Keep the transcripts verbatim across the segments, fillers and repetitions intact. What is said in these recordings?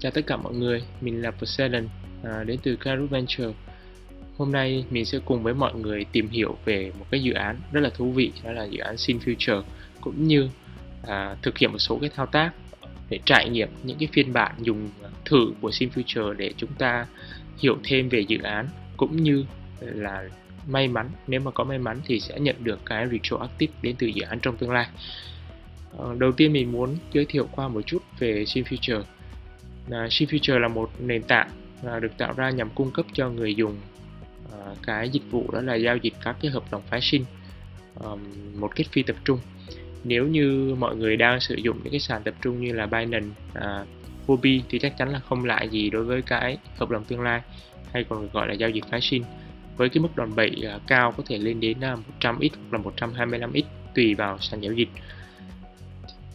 Chào tất cả mọi người, mình là Poseidon à, đến từ Karu Venture. Hôm nay mình sẽ cùng với mọi người tìm hiểu về một cái dự án rất là thú vị, đó là dự án SynFutures, cũng như à, thực hiện một số cái thao tác để trải nghiệm những cái phiên bản dùng thử của SynFutures để chúng ta hiểu thêm về dự án, cũng như là may mắn, nếu mà có may mắn thì sẽ nhận được cái retroactive đến từ dự án trong tương lai. À, đầu tiên mình muốn giới thiệu qua một chút về SynFutures. SynFutures là một nền tảng được tạo ra nhằm cung cấp cho người dùng cái dịch vụ đó là giao dịch các cái hợp đồng phái sinh một cách phi tập trung. Nếu như mọi người đang sử dụng những cái sàn tập trung như là Binance, Huobi thì chắc chắn là không lạ gì đối với cái hợp đồng tương lai, hay còn gọi là giao dịch phái sinh, với cái mức đòn bẩy cao có thể lên đến một trăm x hoặc là một trăm hai mươi lăm x tùy vào sàn giao dịch.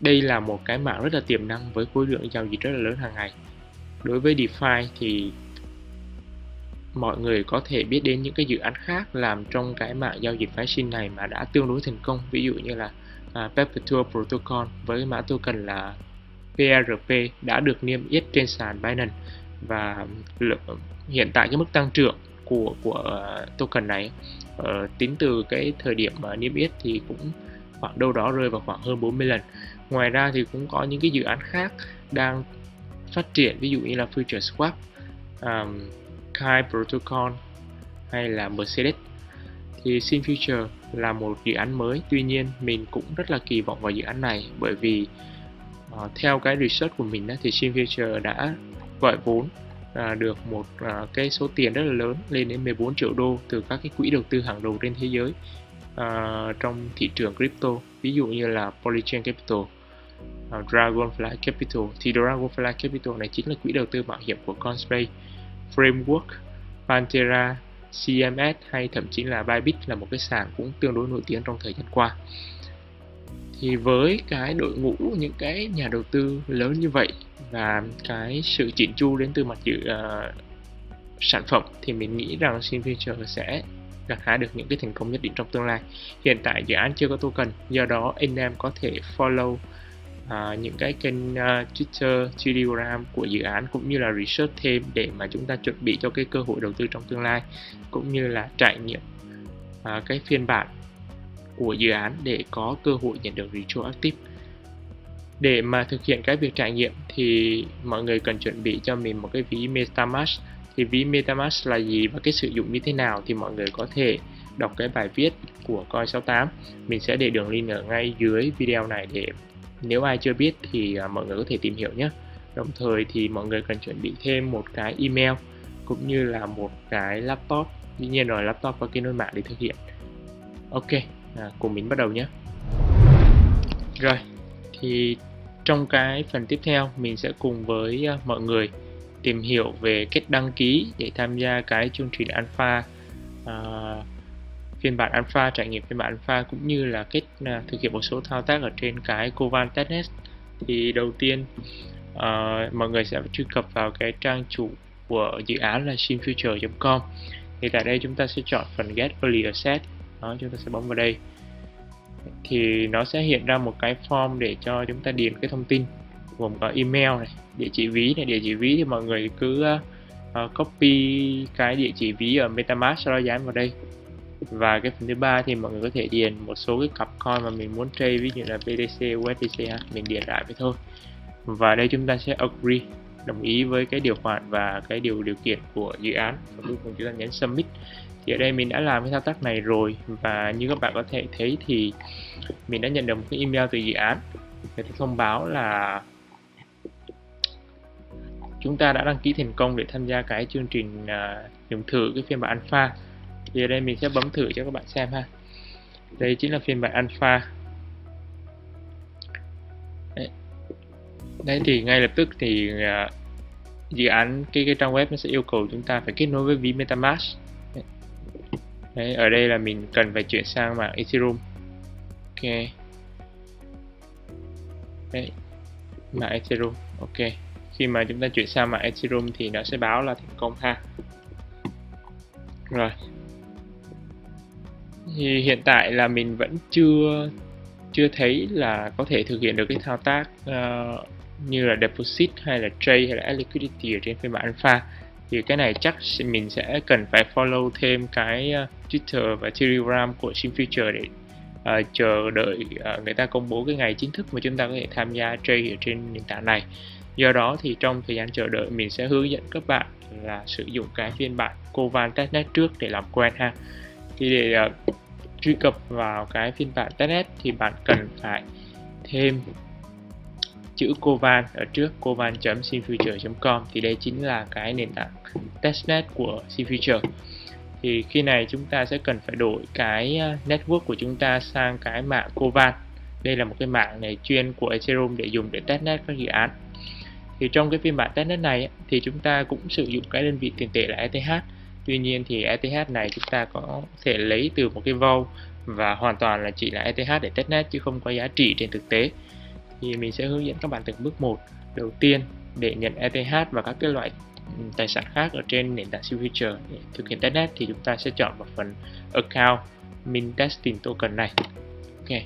Đây là một cái mảng rất là tiềm năng với khối lượng giao dịch rất là lớn hàng ngày. Đối với DeFi thì mọi người có thể biết đến những cái dự án khác làm trong cái mạng giao dịch phái sinh này mà đã tương đối thành công. Ví dụ như là à, Perpetual Protocol với mã token là pê rờ pê đã được niêm yết trên sàn Binance, và hiện tại cái mức tăng trưởng của của token này uh, tính từ cái thời điểm uh, niêm yết thì cũng khoảng đâu đó rơi vào khoảng hơn bốn mươi lần. Ngoài ra thì cũng có những cái dự án khác đang phát triển, ví dụ như là Futureswap, um, Kai Protocol hay là Mercedes. Thì SynFutures là một dự án mới, tuy nhiên mình cũng rất là kỳ vọng vào dự án này, bởi vì uh, theo cái research của mình đó, thì SynFutures đã gọi vốn uh, được một uh, cái số tiền rất là lớn, lên đến mười bốn triệu đô từ các cái quỹ đầu tư hàng đầu trên thế giới Uh, trong thị trường crypto, ví dụ như là Polychain Capital, uh, Dragonfly Capital. Thì Dragonfly Capital này chính là quỹ đầu tư mạo hiểm của Coinbase Framework, Pantera, xê em ét, hay thậm chí là Bybit, là một cái sàn cũng tương đối nổi tiếng trong thời gian qua. Thì với cái đội ngũ những cái nhà đầu tư lớn như vậy và cái sự chỉnh chu đến từ mặt dự uh, sản phẩm, thì mình nghĩ rằng SynFutures sẽ gặt hái được những cái thành công nhất định trong tương lai. Hiện tại dự án chưa có token, do đó anh em có thể follow uh, những cái kênh uh, Twitter, Telegram của dự án, cũng như là research thêm để mà chúng ta chuẩn bị cho cái cơ hội đầu tư trong tương lai, cũng như là trải nghiệm uh, cái phiên bản của dự án để có cơ hội nhận được retroactive. Để mà thực hiện cái việc trải nghiệm thì mọi người cần chuẩn bị cho mình một cái ví Metamask. Thì ví Metamask là gì và cái sử dụng như thế nào thì mọi người có thể đọc cái bài viết của Coin sáu tám. Mình sẽ để đường link ở ngay dưới video này để nếu ai chưa biết thì mọi người có thể tìm hiểu nhé. Đồng thời thì mọi người cần chuẩn bị thêm một cái email cũng như là một cái laptop. Dĩ nhiên rồi, laptop và cái nối mạng để thực hiện. Ok, à, cùng mình bắt đầu nhé. Rồi, thì trong cái phần tiếp theo mình sẽ cùng với mọi người tìm hiểu về cách đăng ký để tham gia cái chương trình alpha, à, phiên bản alpha, trải nghiệm phiên bản alpha, cũng như là cách à, thực hiện một số thao tác ở trên cái Kovan testnet. Thì đầu tiên à, mọi người sẽ truy cập vào cái trang chủ của dự án là synfutures chấm com. Thì tại đây chúng ta sẽ chọn phần Get Early Access, đó, chúng ta sẽ bấm vào đây thì nó sẽ hiện ra một cái form để cho chúng ta điền cái thông tin, gồm có email này, địa chỉ ví này. Địa chỉ ví thì mọi người cứ uh, copy cái địa chỉ ví ở Metamask sau đó dán vào đây. Và cái phần thứ ba thì mọi người có thể điền một số cái cặp coin mà mình muốn trade, ví dụ là bê tê xê, u ét đê xê, mình điền lại vậy thôi. Và đây chúng ta sẽ agree, đồng ý với cái điều khoản và cái điều điều kiện của dự án. Và cuối cùng chúng ta nhấn submit. Thì ở đây mình đã làm cái thao tác này rồi, và như các bạn có thể thấy thì mình đã nhận được một cái email từ dự án để thông báo là chúng ta đã đăng ký thành công để tham gia cái chương trình uh, dùng thử cái phiên bản alpha. Thì ở đây mình sẽ bấm thử cho các bạn xem ha. Đây chính là phiên bản alpha. Đấy, Đấy thì ngay lập tức thì uh, dự án cái, cái trang web nó sẽ yêu cầu chúng ta phải kết nối với ví Metamask. Đấy. Đấy, ở đây là mình cần phải chuyển sang mạng Ethereum. Ok. Đấy, mạng Ethereum. Ok. Khi mà chúng ta chuyển sang mạng Ethereum thì nó sẽ báo là thành công ha. Rồi. Thì hiện tại là mình vẫn chưa chưa thấy là có thể thực hiện được cái thao tác uh, như là deposit hay là trade hay là liquidity ở trên phiên bản alpha. Thì cái này chắc mình sẽ cần phải follow thêm cái Twitter và Telegram của SynFutures để uh, chờ đợi uh, người ta công bố cái ngày chính thức mà chúng ta có thể tham gia trade ở trên nền tảng này. Do đó thì trong thời gian chờ đợi mình sẽ hướng dẫn các bạn là sử dụng cái phiên bản Kovan testnet trước để làm quen ha. Thì để uh, truy cập vào cái phiên bản testnet thì bạn cần phải thêm chữ Kovan ở trước, kovan chấm synfutures chấm com, thì đây chính là cái nền tảng testnet của SynFutures. Thì khi này chúng ta sẽ cần phải đổi cái network của chúng ta sang cái mạng Kovan. Đây là một cái mạng này chuyên của Ethereum để dùng để testnet các dự án. Thì trong cái phiên bản testnet này thì chúng ta cũng sử dụng cái đơn vị tiền tệ là e tê hát. Tuy nhiên thì e tê hát này chúng ta có thể lấy từ một cái vault và hoàn toàn là chỉ là e tê hát để testnet chứ không có giá trị trên thực tế. Thì mình sẽ hướng dẫn các bạn từng bước một. Đầu tiên, để nhận e tê hát và các cái loại tài sản khác ở trên nền tảng SynFutures để thực hiện testnet thì chúng ta sẽ chọn vào phần account min testing token này. Ok.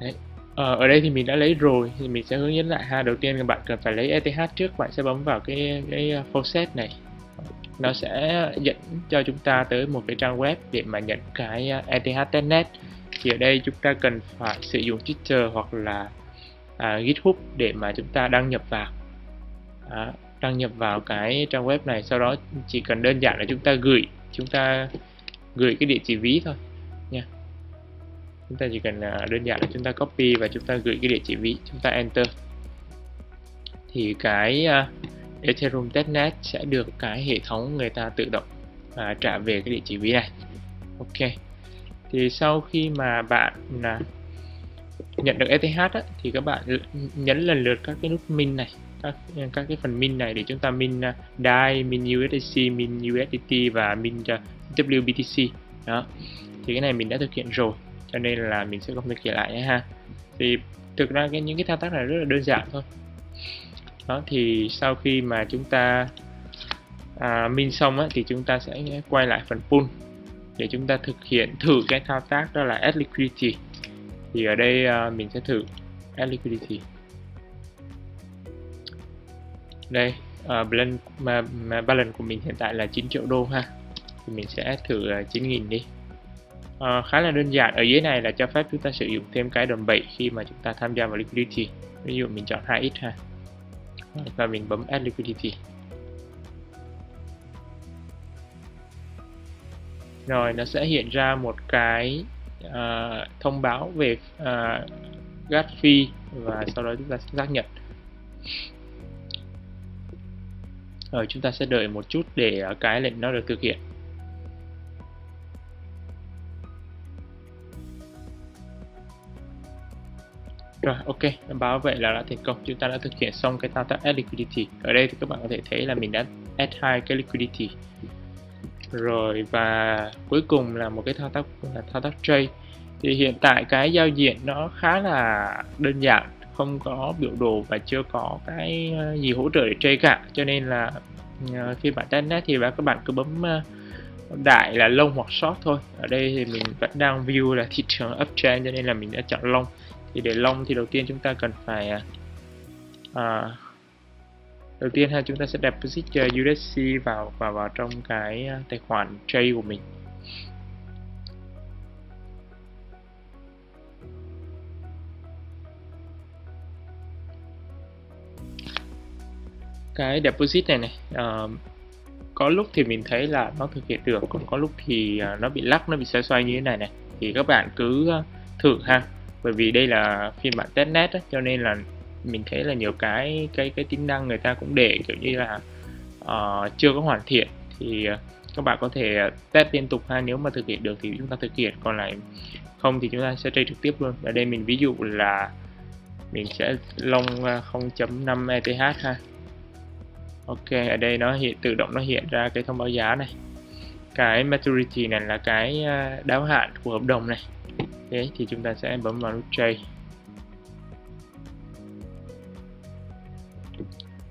Đấy. Ở đây thì mình đã lấy rồi thì mình sẽ hướng dẫn lại ha. Đầu tiên các bạn cần phải lấy e tê hát trước, bạn sẽ bấm vào cái cái faucet này. Nó sẽ dẫn cho chúng ta tới một cái trang web để mà nhận cái e tê hát testnet. Thì ở đây chúng ta cần phải sử dụng Twitter hoặc là à, GitHub để mà chúng ta đăng nhập vào à, đăng nhập vào cái trang web này. Sau đó chỉ cần đơn giản là chúng ta gửi chúng ta gửi cái địa chỉ ví thôi nha. Chúng ta chỉ cần à, đơn giản là chúng ta copy và chúng ta gửi cái địa chỉ ví, chúng ta enter thì cái à, Ethereum testnet sẽ được cái hệ thống người ta tự động à, trả về cái địa chỉ ví này. Ok. Thì sau khi mà bạn à, nhận được e tê hát á, thì các bạn nhấn lần lượt các cái nút min này, các, các cái phần min này để chúng ta min uh, đê a i, min u ét đê xê, min u ét đê tê và min uh, vê kép bê tê xê. Đó. Thì cái này mình đã thực hiện rồi, cho nên là mình sẽ không thực hiện lại nhé ha. Thì thực ra cái, những cái thao tác này rất là đơn giản thôi. Đó, thì sau khi mà chúng ta à, min xong á, thì chúng ta sẽ quay lại phần pool để chúng ta thực hiện thử cái thao tác đó là add liquidity. Thì ở đây à, mình sẽ thử add liquidity. Đây, à, blend, mà, mà balance của mình hiện tại là chín triệu đô ha. Thì mình sẽ add thử à, chín nghìn đi. À, khá là đơn giản, ở dưới này là cho phép chúng ta sử dụng thêm cái đòn bẩy khi mà chúng ta tham gia vào liquidity. Ví dụ mình chọn hai x ha. Và mình bấm add liquidity. Rồi nó sẽ hiện ra một cái uh, thông báo về uh, gas fee và sau đó chúng ta sẽ xác nhận. Rồi chúng ta sẽ đợi một chút để uh, cái lệnh nó được thực hiện. Rồi ok, báo vậy là đã thành công, chúng ta đã thực hiện xong cái thao tác add liquidity. Ở đây thì các bạn có thể thấy là mình đã add hai cái liquidity. Rồi và cuối cùng là một cái thao tác là thao tác trade. Thì hiện tại cái giao diện nó khá là đơn giản, không có biểu đồ và chưa có cái gì hỗ trợ để trade cả, cho nên là khi bạn testnet thì các bạn cứ bấm đại là long hoặc short thôi. Ở đây thì mình vẫn đang view là thị trường uptrend cho nên là mình đã chọn long. Thì để long thì đầu tiên chúng ta cần phải à, đầu tiên ha, chúng ta sẽ deposit u ét đê xê vào vào vào trong cái tài khoản trade của mình. Cái deposit này này uh, có lúc thì mình thấy là nó thực hiện được, còn có lúc thì nó bị lắc, nó bị xoay xoay như thế này này. Thì các bạn cứ thử ha, bởi vì đây là phiên bản testnet á, cho nên là mình thấy là nhiều cái cái cái tính năng người ta cũng để kiểu như là uh, chưa có hoàn thiện. Thì uh, các bạn có thể test liên tục ha, nếu mà thực hiện được thì chúng ta thực hiện, còn lại không thì chúng ta sẽ trade trực tiếp luôn. Ở đây mình ví dụ là mình sẽ long không phẩy năm e tê hát ha. Ok, ở đây nó hiện tự động nó hiện ra cái thông báo giá này, cái maturity này là cái đáo hạn của hợp đồng này. Đấy, thì chúng ta sẽ bấm vào nút trade.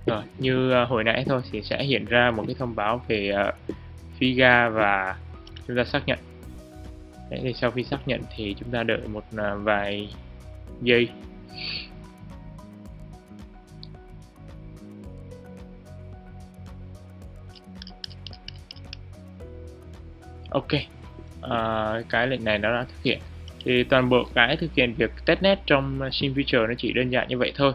Rồi, như hồi nãy thôi thì sẽ hiện ra một cái thông báo về uh, phí ga và chúng ta xác nhận. Đấy, thì sau khi xác nhận thì chúng ta đợi một uh, vài giây Ok, à, cái lệnh này nó đã thực hiện. Thì toàn bộ cái thực hiện việc testnet trong SynFutures nó chỉ đơn giản như vậy thôi.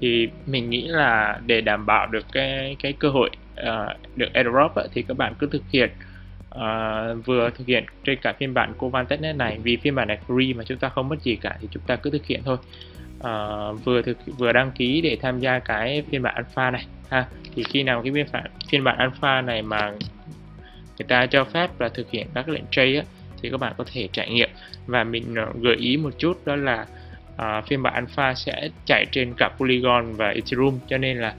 Thì mình nghĩ là để đảm bảo được cái cái cơ hội uh, được airdrop ấy, thì các bạn cứ thực hiện uh, vừa thực hiện trên cả phiên bản Kovan testnet này, vì phiên bản này free mà chúng ta không mất gì cả, thì chúng ta cứ thực hiện thôi. Uh, vừa thực vừa đăng ký để tham gia cái phiên bản alpha này ha. Thì khi nào cái phiên bản phiên bản alpha này mà người ta cho phép là thực hiện các lệnh trade ấy, thì các bạn có thể trải nghiệm. Và mình gợi ý một chút đó là à, phiên bản alpha sẽ chạy trên cả Polygon và Ethereum, cho nên là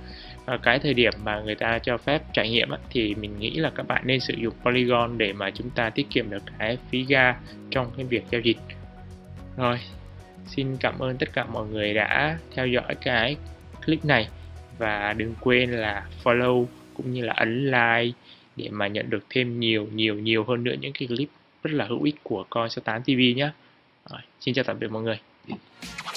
à, cái thời điểm mà người ta cho phép trải nghiệm á, thì mình nghĩ là các bạn nên sử dụng Polygon để mà chúng ta tiết kiệm được cái phí ga trong cái việc giao dịch. Rồi, xin cảm ơn tất cả mọi người đã theo dõi cái clip này, và đừng quên là follow cũng như là ấn like để mà nhận được thêm nhiều nhiều nhiều hơn nữa những cái clip rất là hữu ích của Coin sáu tám ti vi nhé. Rồi, xin chào tạm biệt mọi người.